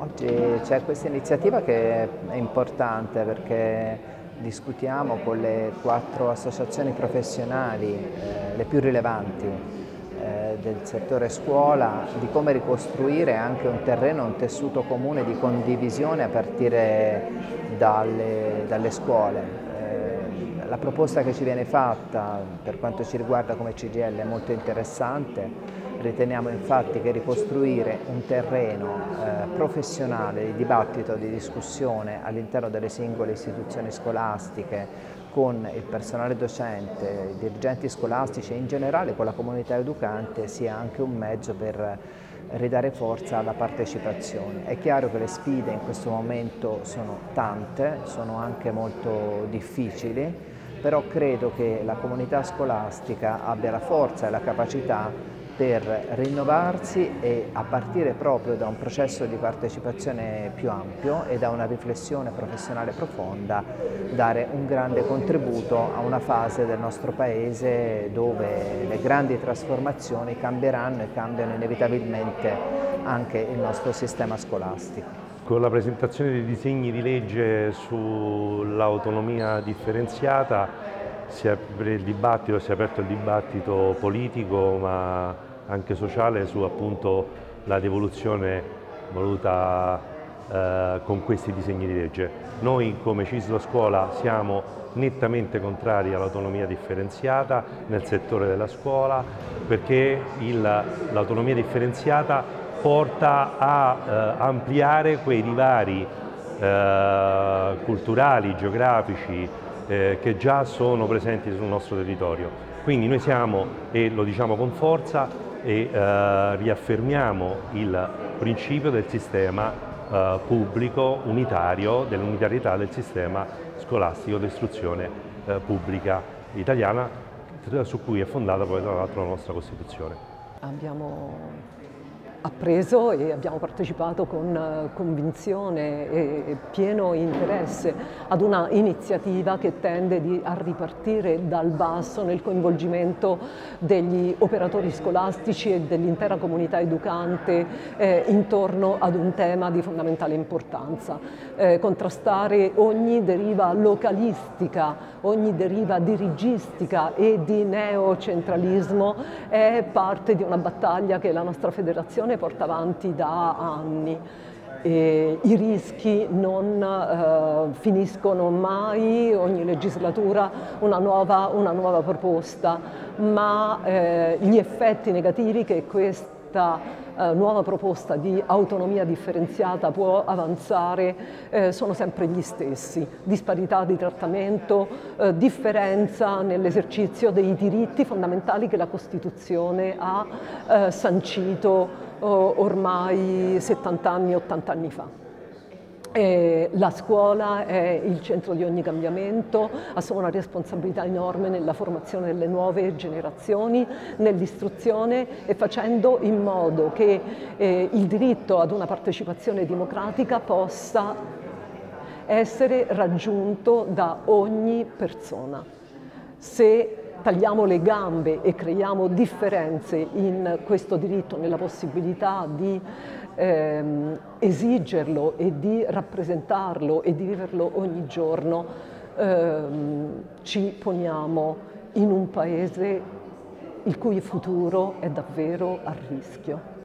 Oggi c'è questa iniziativa che è importante perché discutiamo con le 4 associazioni professionali, le più rilevanti del settore scuola, di come ricostruire anche un terreno, un tessuto comune di condivisione a partire dalle scuole. La proposta che ci viene fatta per quanto ci riguarda come CGIL è molto interessante. Riteniamo infatti che ricostruire un terreno professionale di dibattito, di discussione all'interno delle singole istituzioni scolastiche con il personale docente, i dirigenti scolastici e in generale con la comunità educante sia anche un mezzo per ridare forza alla partecipazione. È chiaro che le sfide in questo momento sono tante, sono anche molto difficili, però credo che la comunità scolastica abbia la forza e la capacità per rinnovarsi e a partire proprio da un processo di partecipazione più ampio e da una riflessione professionale profonda dare un grande contributo a una fase del nostro Paese dove le grandi trasformazioni cambieranno e cambiano inevitabilmente anche il nostro sistema scolastico. Con la presentazione dei disegni di legge sull'autonomia differenziata si è aperto il dibattito politico ma anche sociale su appunto la devoluzione voluta con questi disegni di legge. Noi come Cisl Scuola siamo nettamente contrari all'autonomia differenziata nel settore della scuola perché l'autonomia differenziata porta a ampliare quei divari culturali, geografici che già sono presenti sul nostro territorio. Quindi noi siamo, e lo diciamo con forza, e riaffermiamo il principio del sistema pubblico unitario, dell'unitarietà del sistema scolastico di istruzione pubblica italiana, su cui è fondata poi tra l'altro la nostra Costituzione. Abbiamo appreso e abbiamo partecipato con convinzione e pieno interesse ad una iniziativa che tende a ripartire dal basso nel coinvolgimento degli operatori scolastici e dell'intera comunità educante intorno ad un tema di fondamentale importanza. Contrastare ogni deriva localistica, ogni deriva dirigistica e di neocentralismo è parte di una battaglia che la nostra federazione porta avanti da anni. I rischi non finiscono mai, ogni legislatura una nuova proposta, ma gli effetti negativi che questa nuova proposta di autonomia differenziata può avanzare sono sempre gli stessi: disparità di trattamento, differenza nell'esercizio dei diritti fondamentali che la Costituzione ha sancito ormai 70 anni, 80 anni fa. La scuola è il centro di ogni cambiamento, assume una responsabilità enorme nella formazione delle nuove generazioni, nell'istruzione e facendo in modo che il diritto ad una partecipazione democratica possa essere raggiunto da ogni persona. Se tagliamo le gambe e creiamo differenze in questo diritto, nella possibilità di esigerlo e di rappresentarlo e di viverlo ogni giorno, ci poniamo in un paese il cui futuro è davvero a rischio.